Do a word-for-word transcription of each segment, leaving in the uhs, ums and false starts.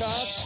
shots.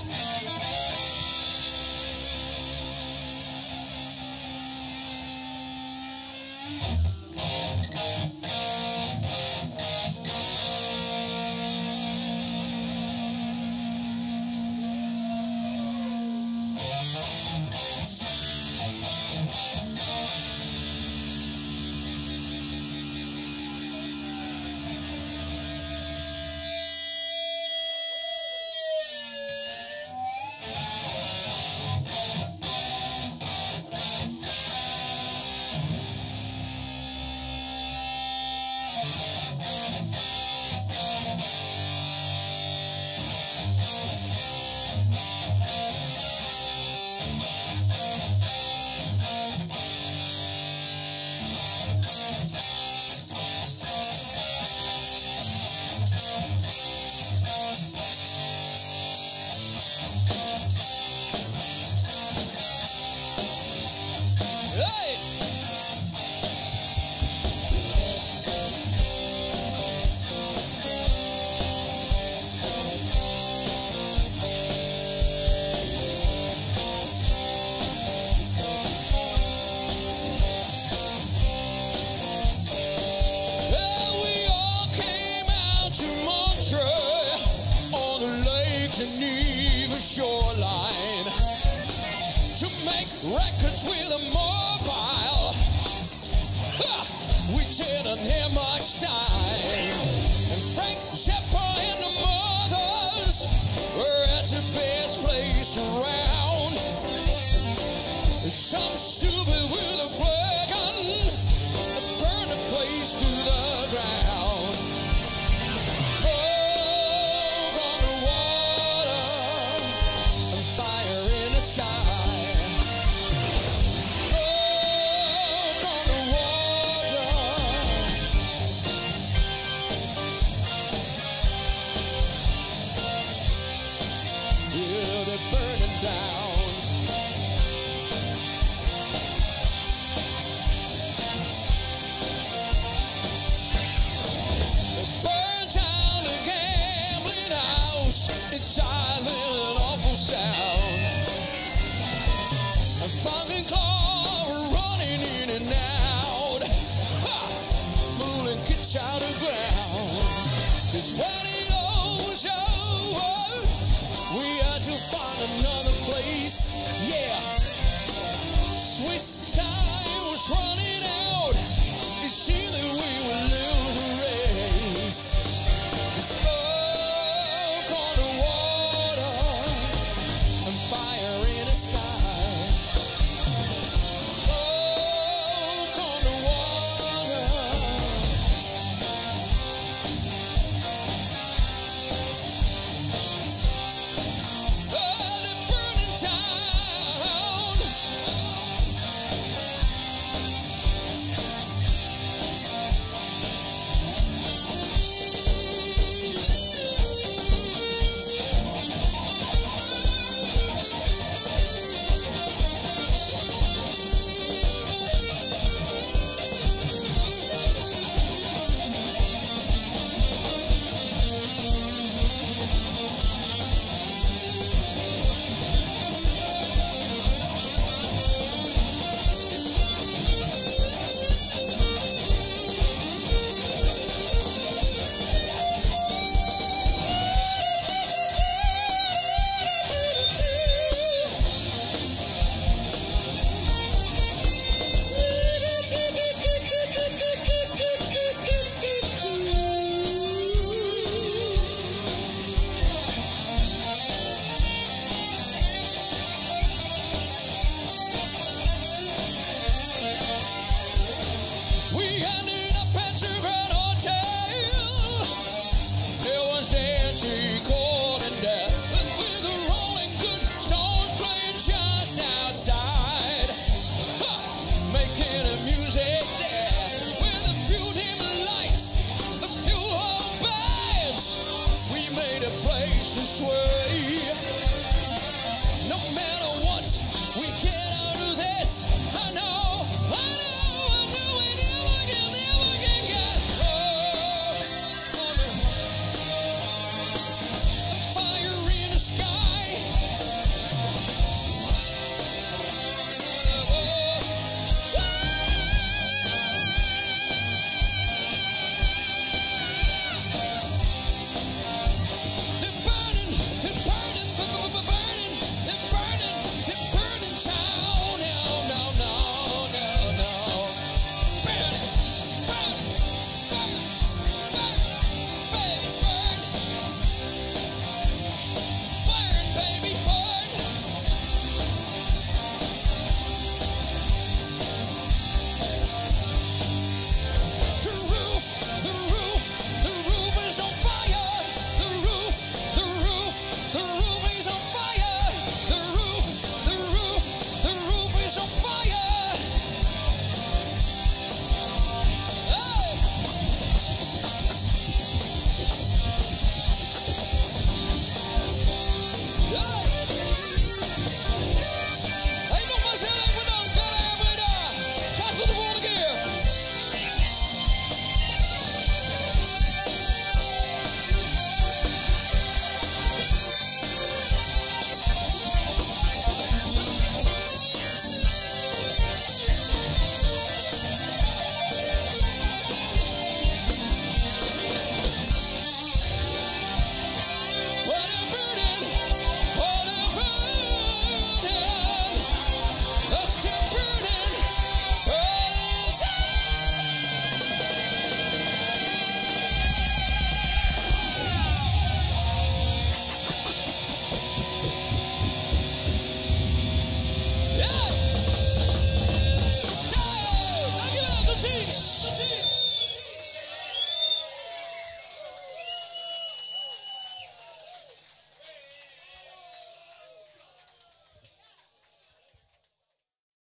Geneva shoreline to make records with a mobile. Ha! We didn't have much time, and Frank Zappa and the Mothers were at the best place around. Some stupid with a plug gun burned the place to the ground. Swear.